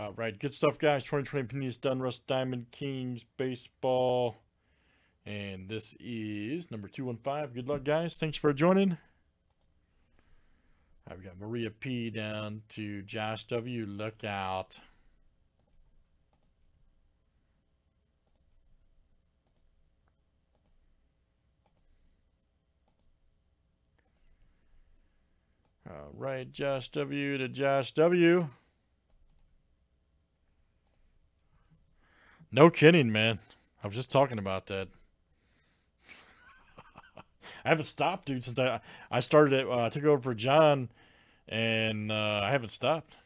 All right, good stuff, guys. 2020 Panini Donruss Diamond Kings Baseball. And this is number 215. Good luck, guys. Thanks for joining. All right, we got Maria P down to Josh W. Look out. All right, Josh W to Josh W. No kidding, man. I was just talking about that. I haven't stopped, dude, since I started it. I took over for John, and I haven't stopped.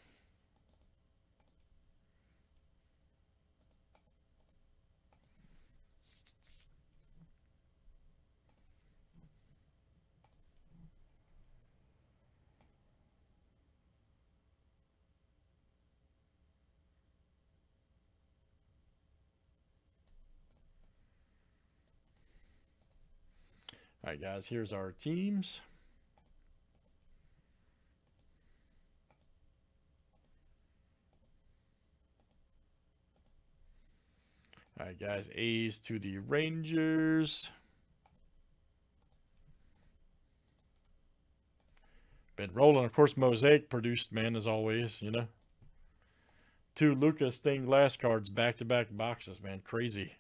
All right, guys, here's our teams. All right, guys, A's to the Rangers. Ben Rolen, of course, Mosaic produced, man, as always, you know. Two Lucas Thing glass cards, back-to-back boxes, man, crazy.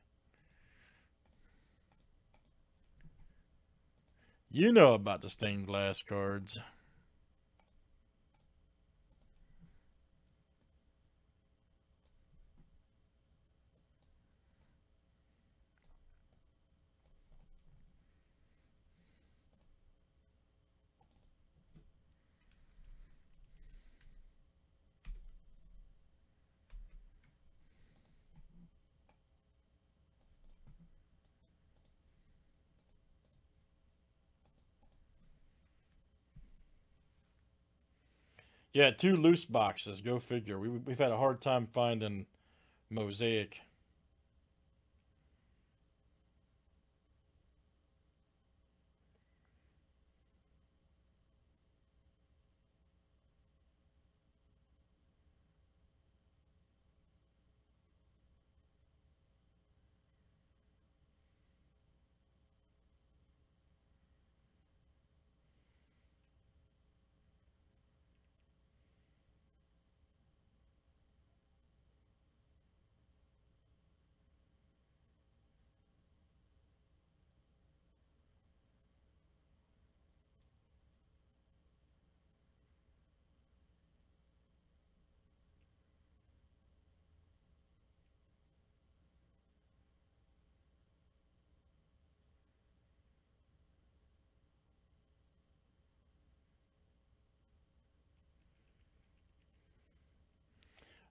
You know about the stained glass cards. Yeah, two loose boxes. Go figure. We've had a hard time finding Mosaic.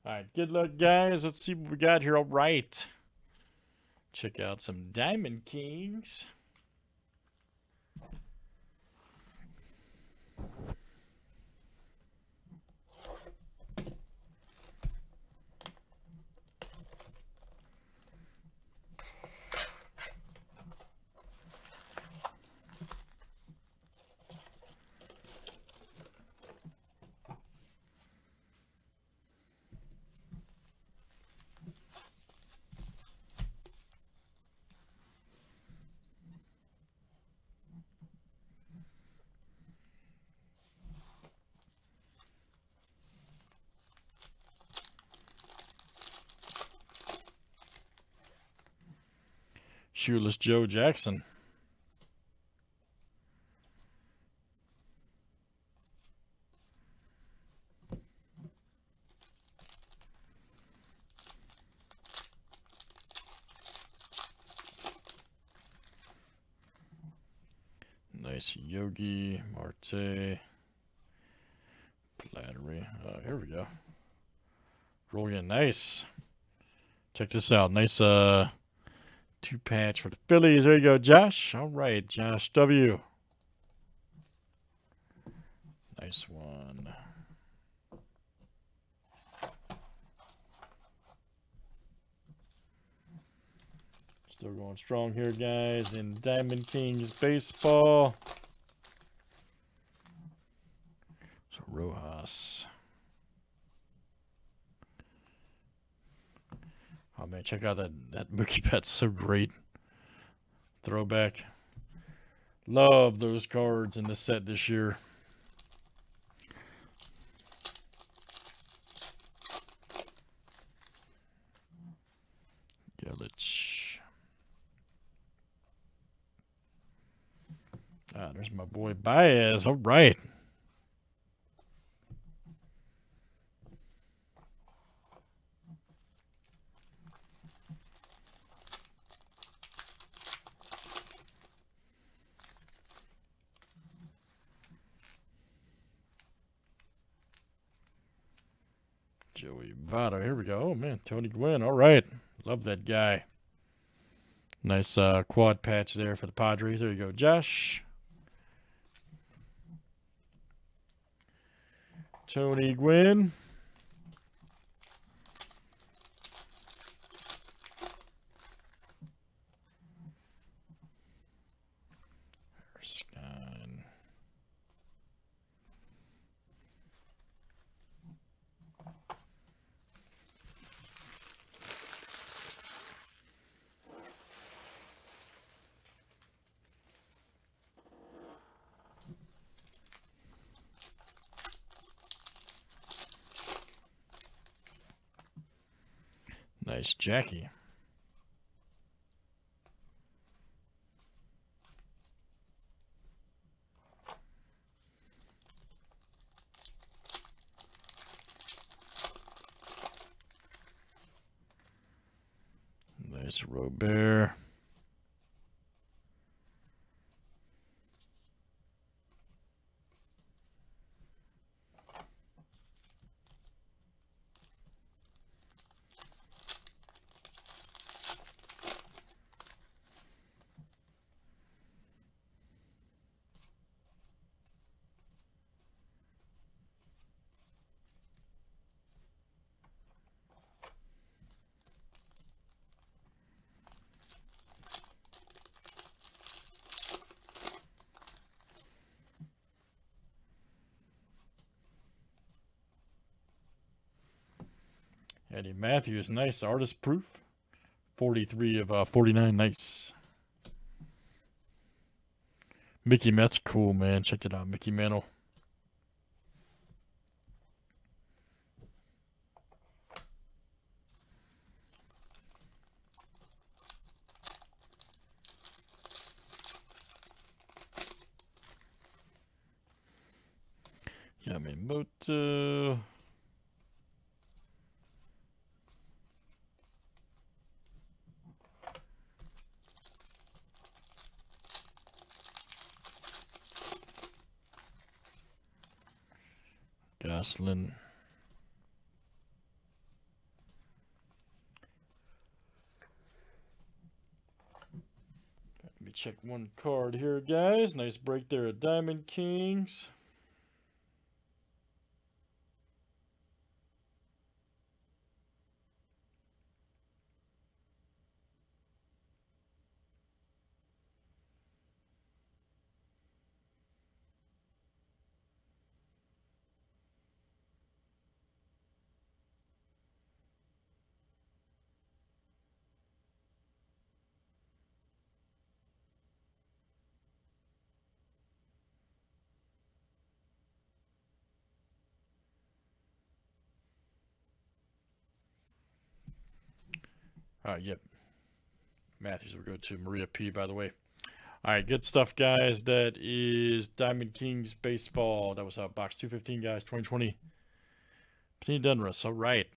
All right, good luck, guys. Let's see what we got here. All right. Check out some Diamond Kings. Shoeless Joe Jackson. Nice Yogi, Marte, Flattery. Here we go. Rolen, nice. Check this out. Nice, two patch for the Phillies. There you go, Josh. All right, Josh W. Nice one. Still going strong here, guys, in Diamond Kings baseball. So Rojas. man, check out that Mookie Betts, so great. Throwback. Love those cards in the set this year. Yelich. Ah, there's my boy Baez. All right. Joey Votto, here we go. Oh man, Tony Gwynn, all right. Love that guy. Nice quad patch there for the Padres. There you go, Josh. Tony Gwynn. Nice Jackie. Nice Robert. Eddie Matthews, nice artist proof. 43 of 49, nice. Mickey Mantle, cool, man. Check it out, Mickey Mantle. Yamamoto. Jocelyn. Let me check one card here, guys. Nice break there at Diamond Kings. All right, yep. Matthews will go to Maria P, by the way. All right, good stuff, guys. That is Diamond Kings Baseball. That was box 215, guys, 2020. Panini Donruss, all right.